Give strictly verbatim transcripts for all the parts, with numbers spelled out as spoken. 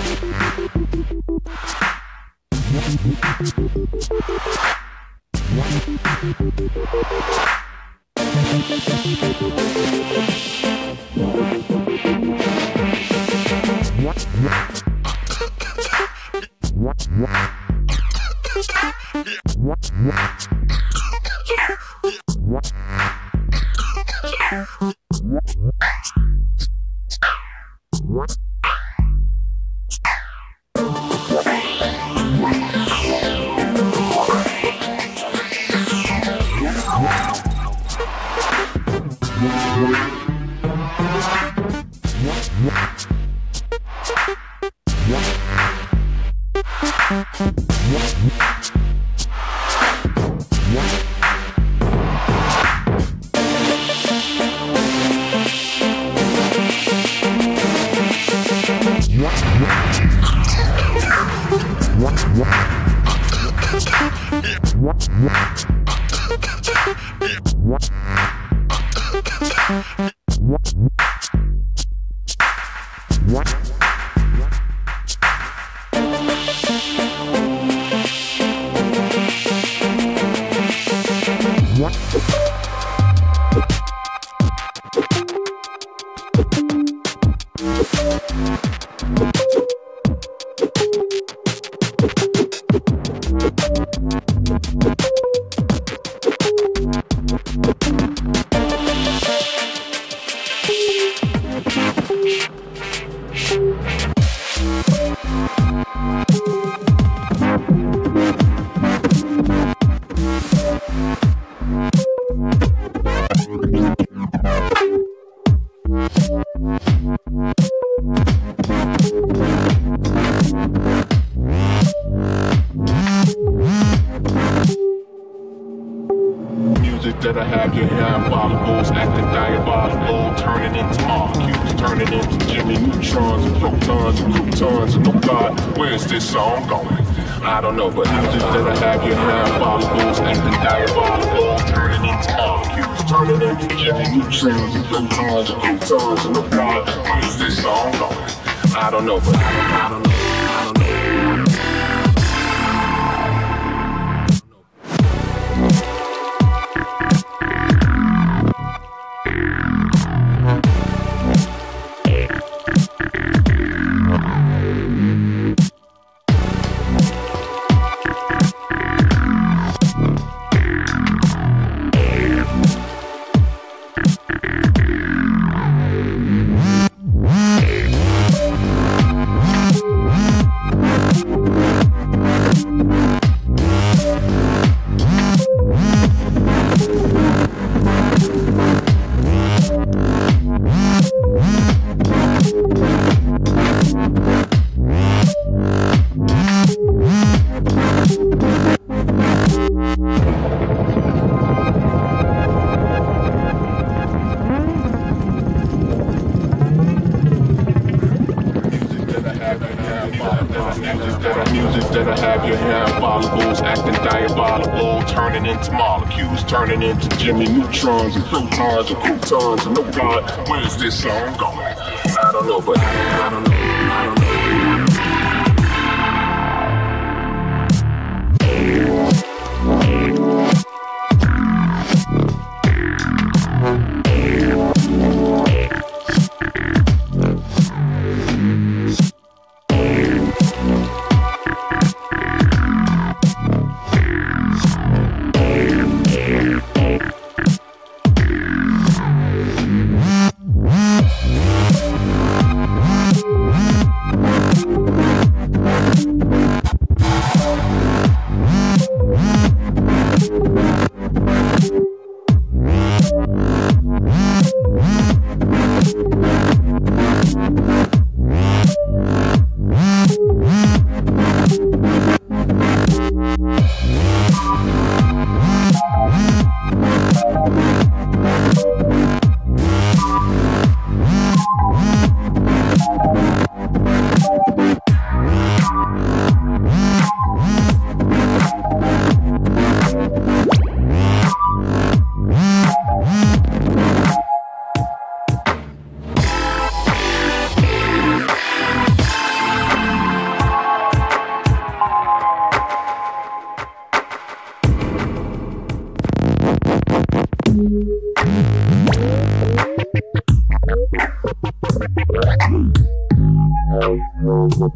What?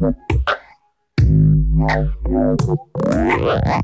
We'll be right back.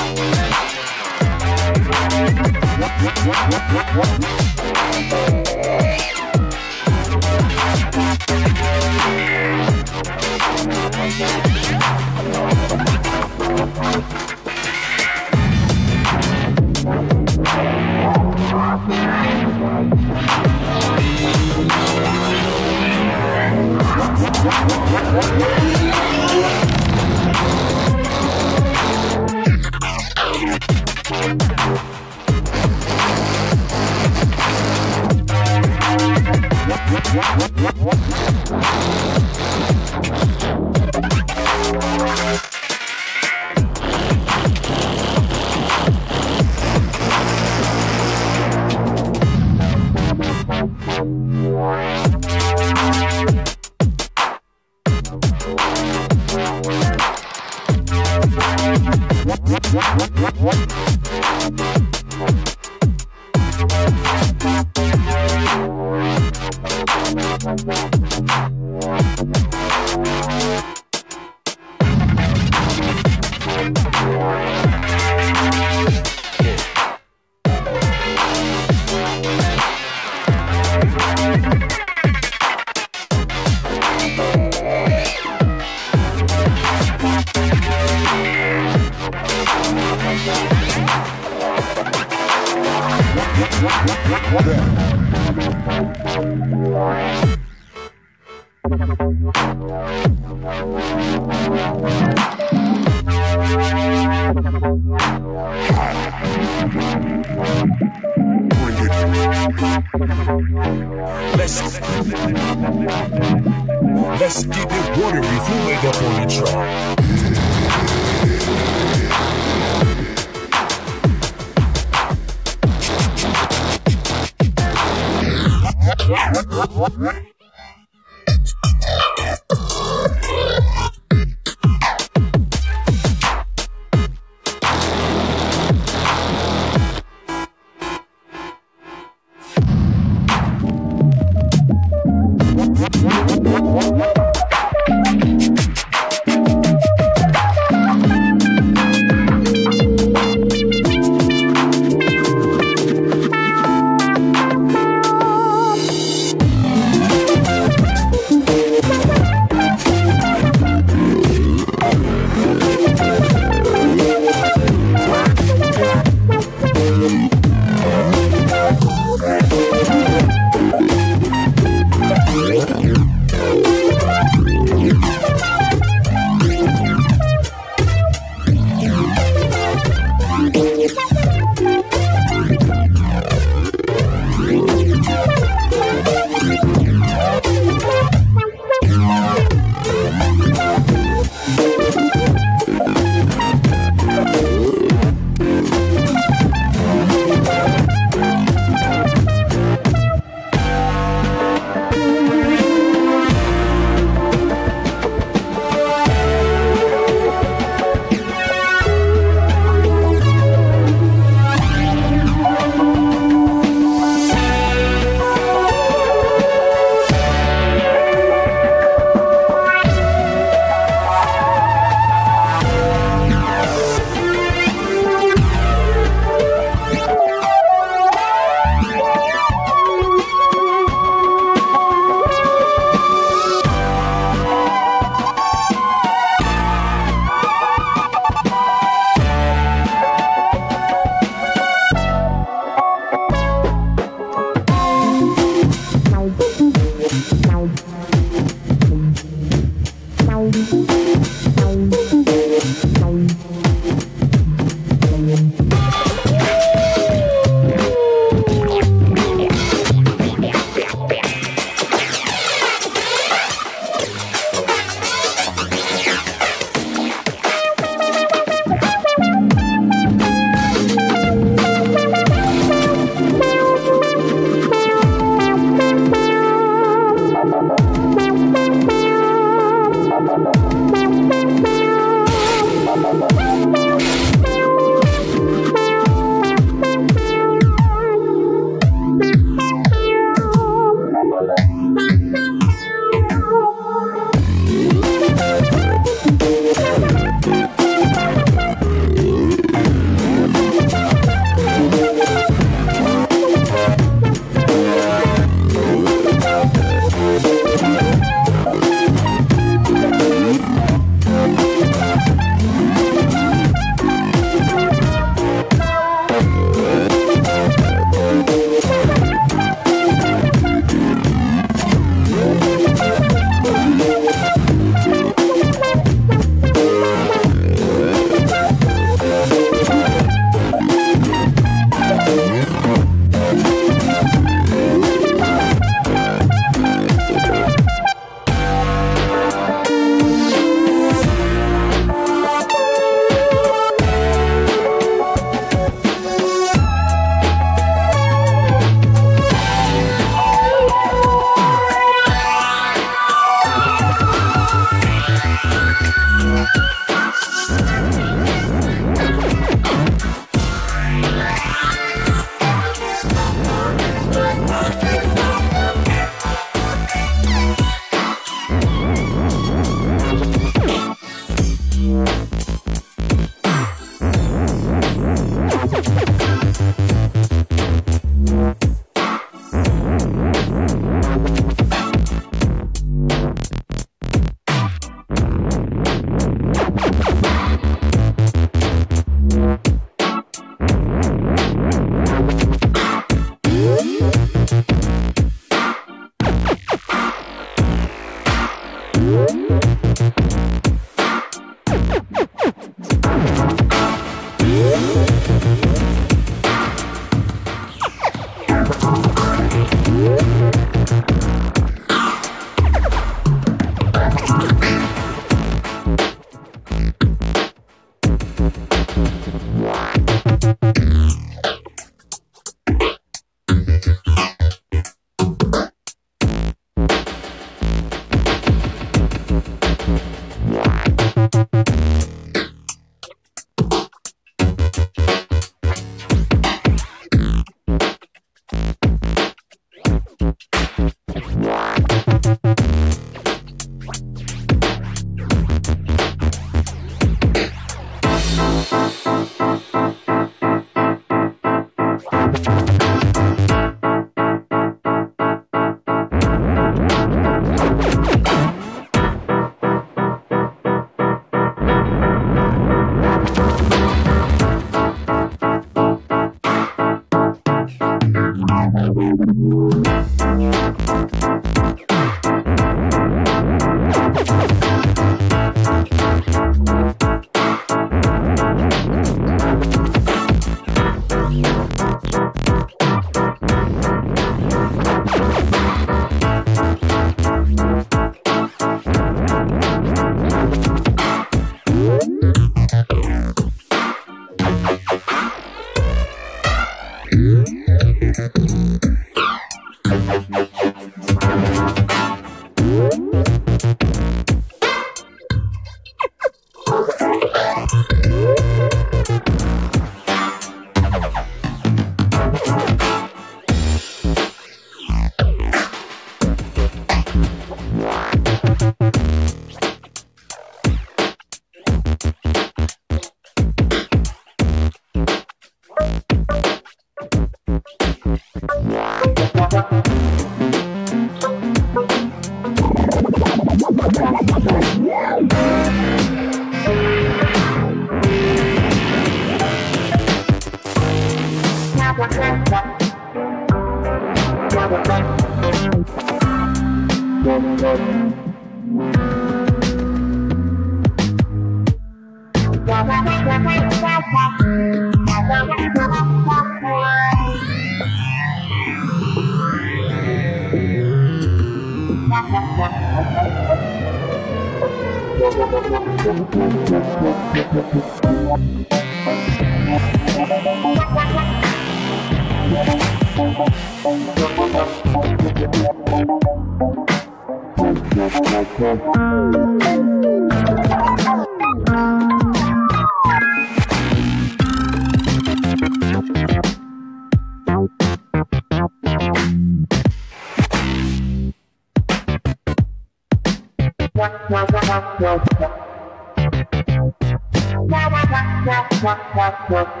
What, what, what?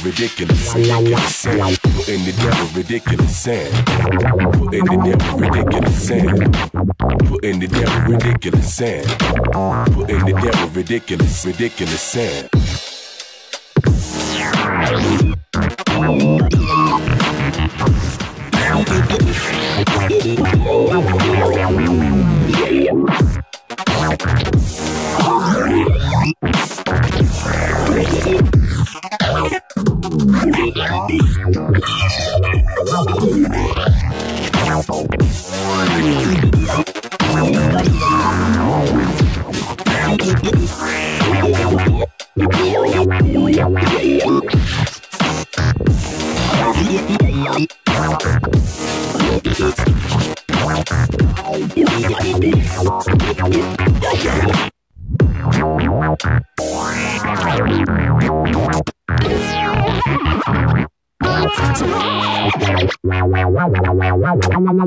Ridiculous, ridiculous, in the devil ridiculous sand, in the devil ridiculous sand, in the devil ridiculous sand, in the devil ridiculous, ridiculous sand.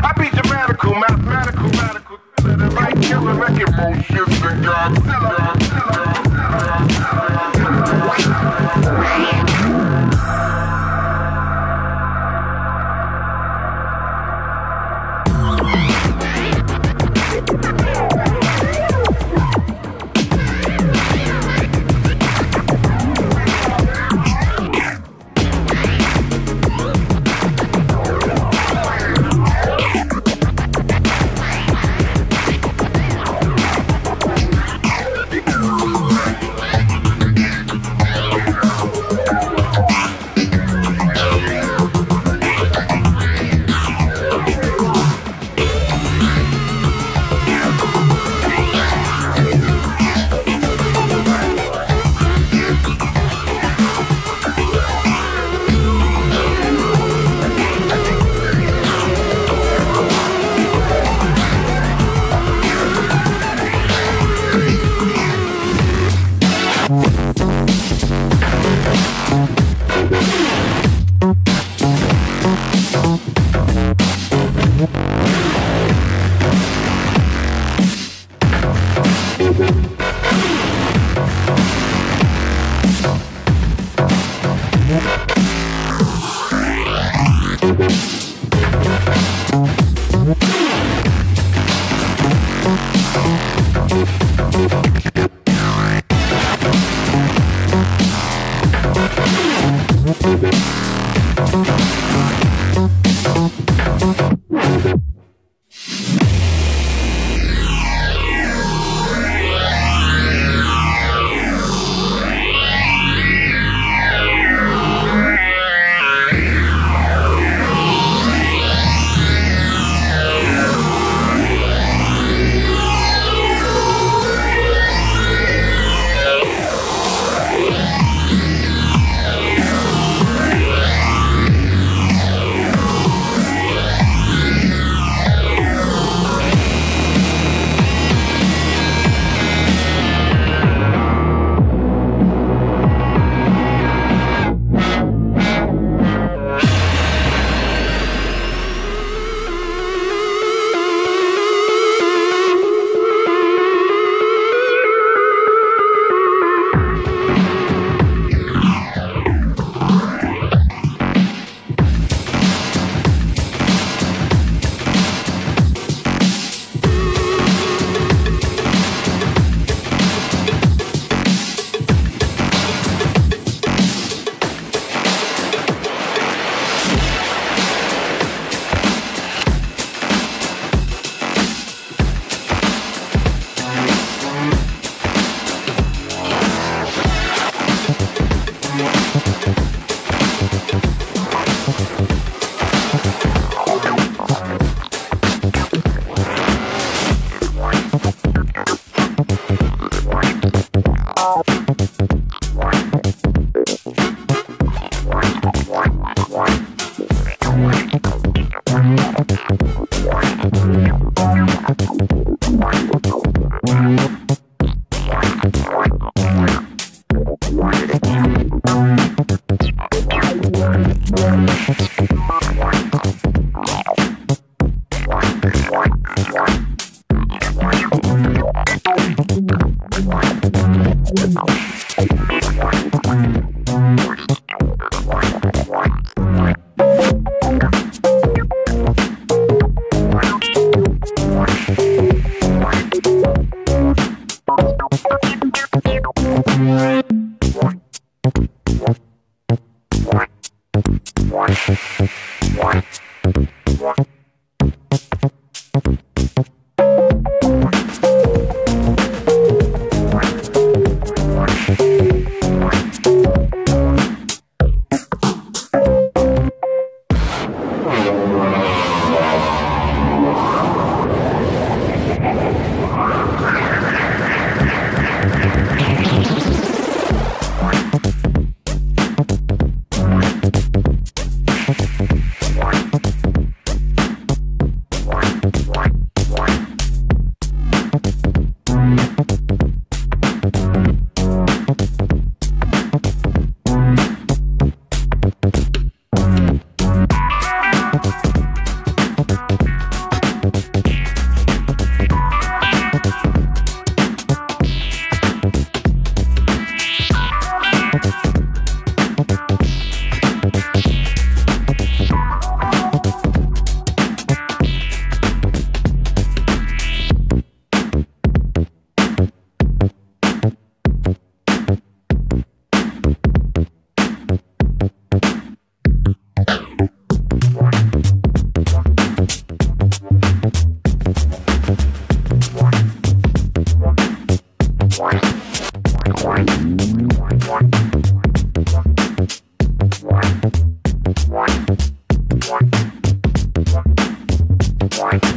I be dramatical, mathematical, radical, that right killer record more shit than Godzilla. We'll be right back.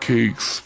Cakes Cakes.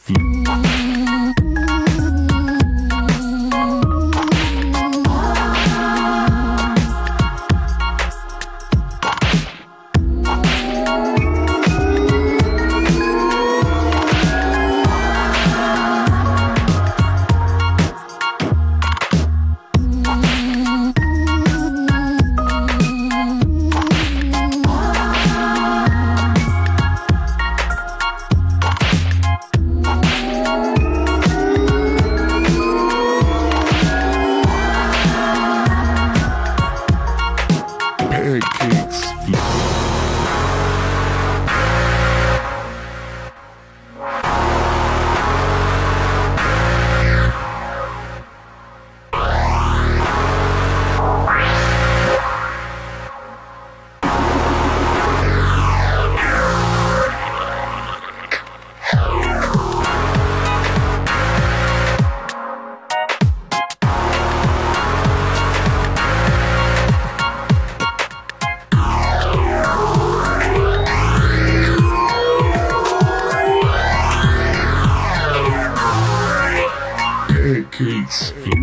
What?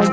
I'm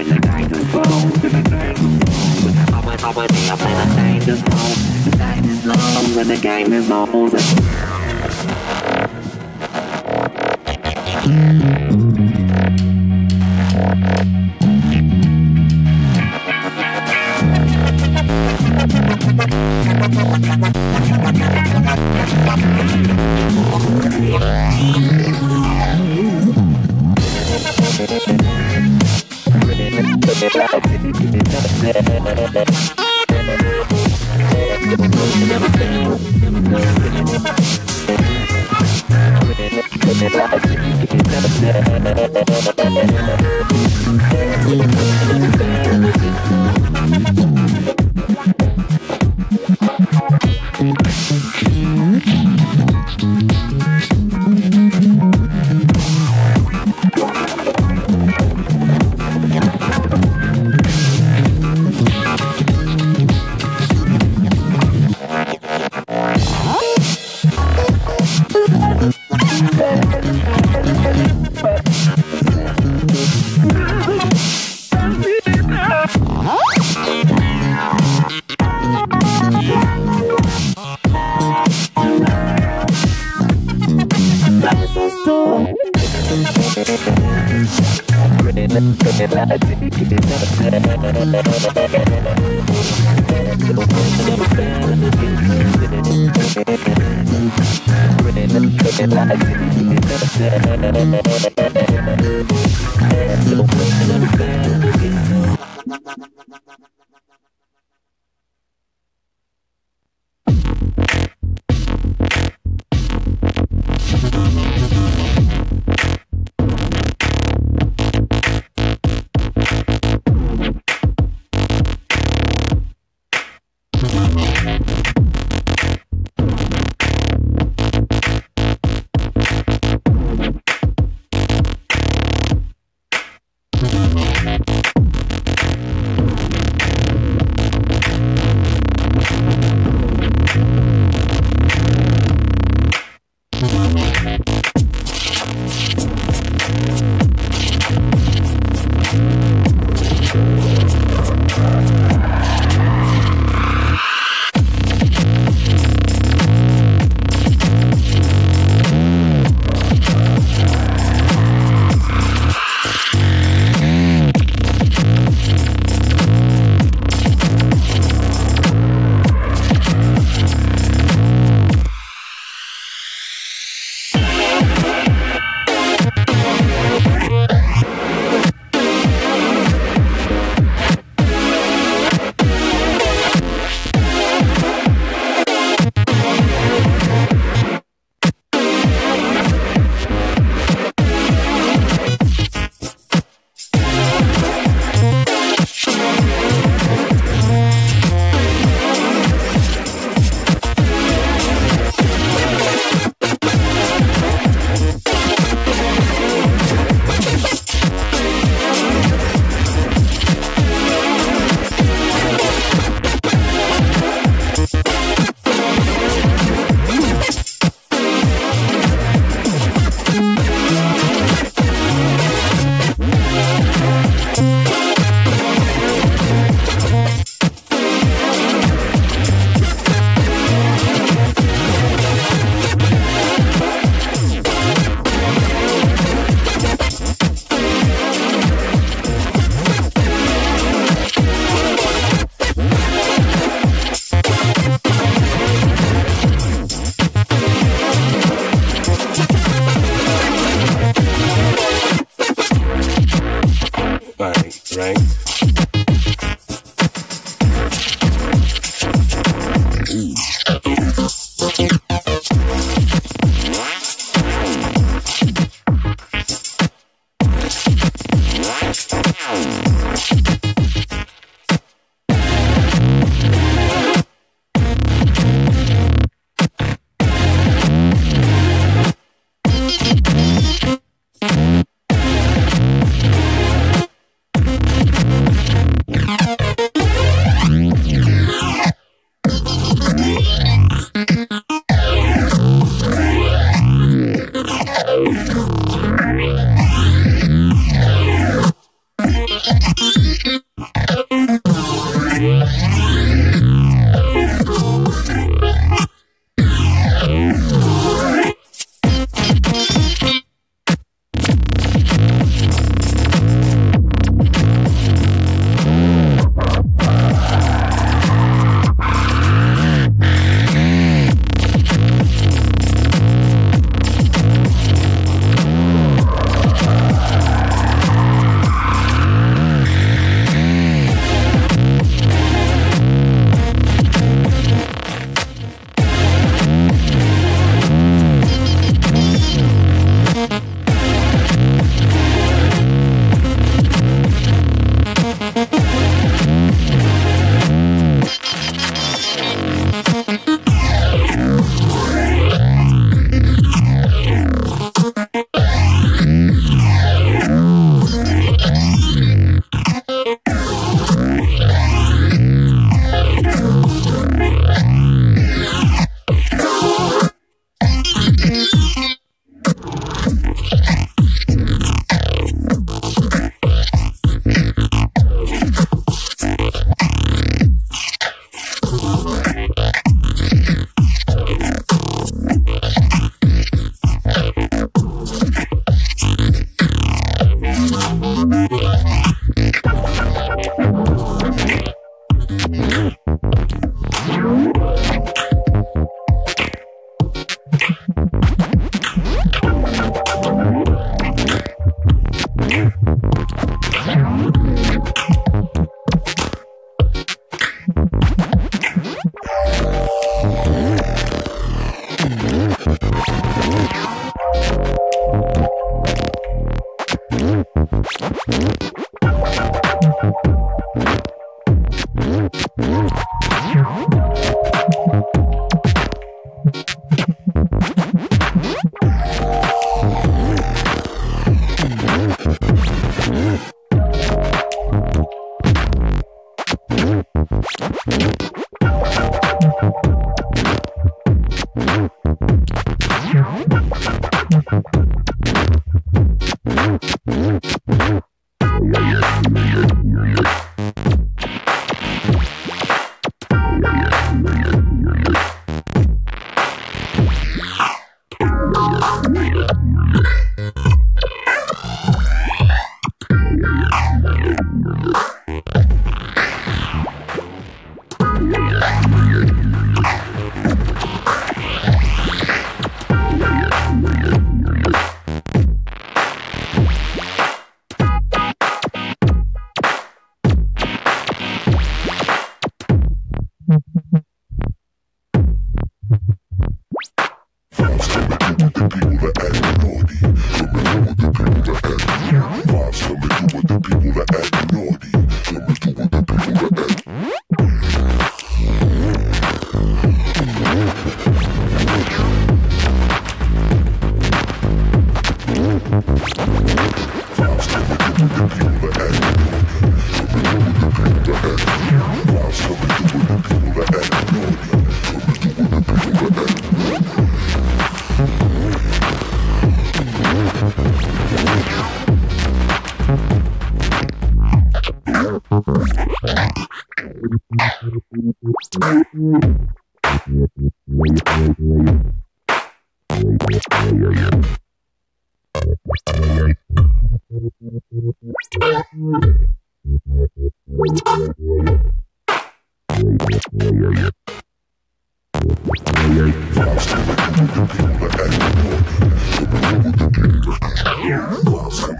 in the guy. The game is all over.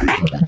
Thank you.